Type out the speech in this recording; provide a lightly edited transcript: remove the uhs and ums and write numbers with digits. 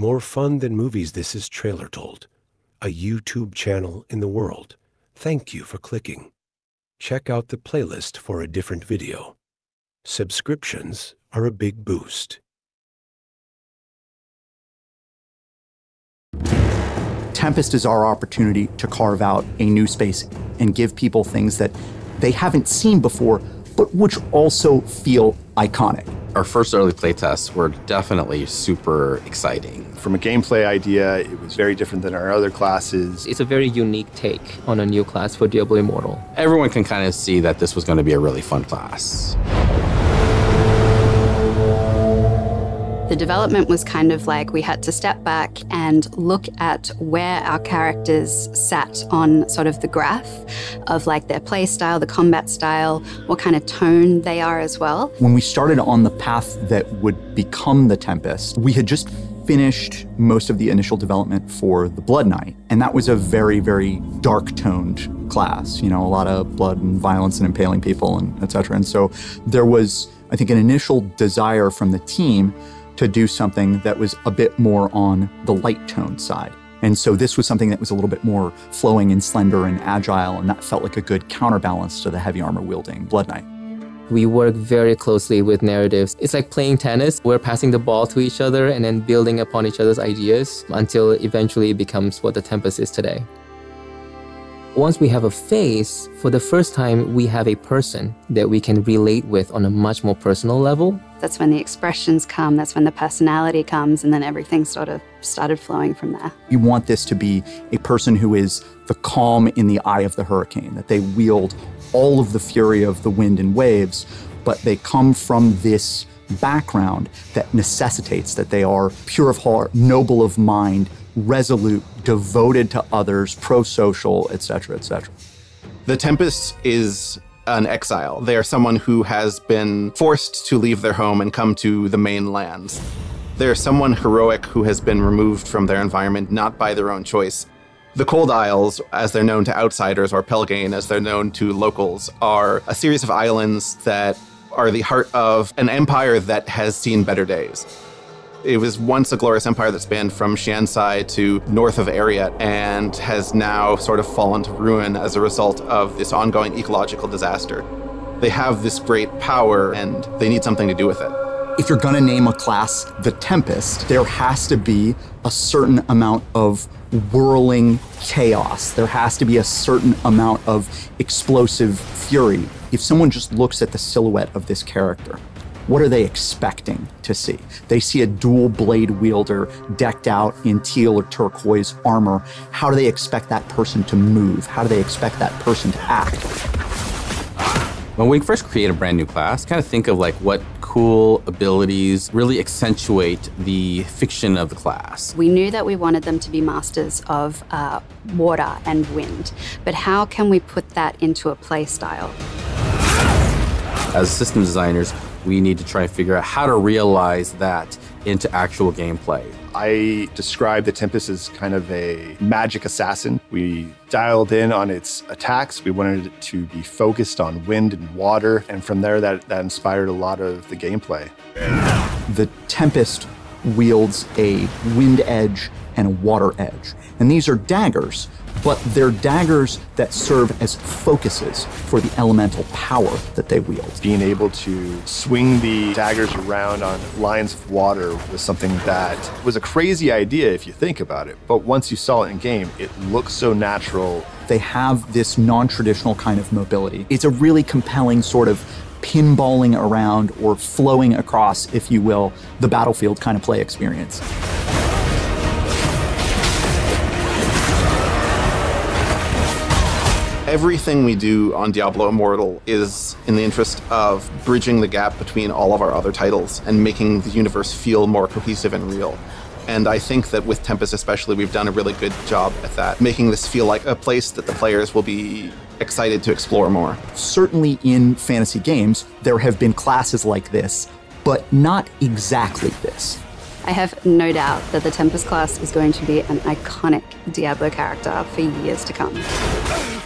More fun than movies, this is Trailer Told, a YouTube channel in the world. Thank you for clicking. Check out the playlist for a different video. Subscriptions are a big boost. Tempest is our opportunity to carve out a new space and give people things that they haven't seen before, but which also feel iconic. Our first early playtests were definitely super exciting. From a gameplay idea, it was very different than our other classes. It's a very unique take on a new class for Diablo Immortal. Everyone can kind of see that this was going to be a really fun class. The development was kind of like we had to step back and look at where our characters sat on sort of the graph of like their play style, the combat style, what kind of tone they are as well. When we started on the path that would become the Tempest, we had just finished most of the initial development for the Blood Knight, and that was a very, very dark-toned class. You know, a lot of blood and violence and impaling people and etc. And so there was, I think, an initial desire from the team to do something that was a bit more on the light tone side. And so this was something that was a little bit more flowing and slender and agile, and that felt like a good counterbalance to the heavy armor wielding Blood Knight. We work very closely with narratives. It's like playing tennis. We're passing the ball to each other and then building upon each other's ideas until eventually it becomes what the Tempest is today. Once we have a face, for the first time, we have a person that we can relate with on a much more personal level. That's when the expressions come, that's when the personality comes, and then everything sort of started flowing from there. You want this to be a person who is the calm in the eye of the hurricane, that they wield all of the fury of the wind and waves, but they come from this background that necessitates that they are pure of heart, noble of mind, resolute, devoted to others, pro-social, etc., etc. The Tempest is an exile. They are someone who has been forced to leave their home and come to the mainland. They are someone heroic who has been removed from their environment, not by their own choice. The Cold Isles, as they're known to outsiders, or Pelgain, as they're known to locals, are a series of islands that are the heart of an empire that has seen better days. It was once a glorious empire that spanned from Shansai to north of Ariat and has now sort of fallen to ruin as a result of this ongoing ecological disaster. They have this great power and they need something to do with it. If you're going to name a class the Tempest, there has to be a certain amount of whirling chaos. There has to be a certain amount of explosive fury. If someone just looks at the silhouette of this character, what are they expecting to see? They see a dual blade wielder decked out in teal or turquoise armor. How do they expect that person to move? How do they expect that person to act? When we first create a brand new class, kind of think of like what cool abilities really accentuate the fiction of the class. We knew that we wanted them to be masters of water and wind, but how can we put that into a play style? As system designers, we need to try and figure out how to realize that into actual gameplay. I describe the Tempest as kind of a magic assassin. We dialed in on its attacks. We wanted it to be focused on wind and water. And from there, that inspired a lot of the gameplay. The Tempest wields a wind edge and a water edge. And these are daggers, but they're daggers that serve as focuses for the elemental power that they wield. Being able to swing the daggers around on lines of water was something that was a crazy idea if you think about it, but once you saw it in game, it looked so natural. They have this non-traditional kind of mobility. It's a really compelling sort of pinballing around or flowing across, if you will, the battlefield kind of play experience. Everything we do on Diablo Immortal is in the interest of bridging the gap between all of our other titles and making the universe feel more cohesive and real. And I think that with Tempest especially, we've done a really good job at that, making this feel like a place that the players will be excited to explore more. Certainly in fantasy games, there have been classes like this, but not exactly this. I have no doubt that the Tempest class is going to be an iconic Diablo character for years to come.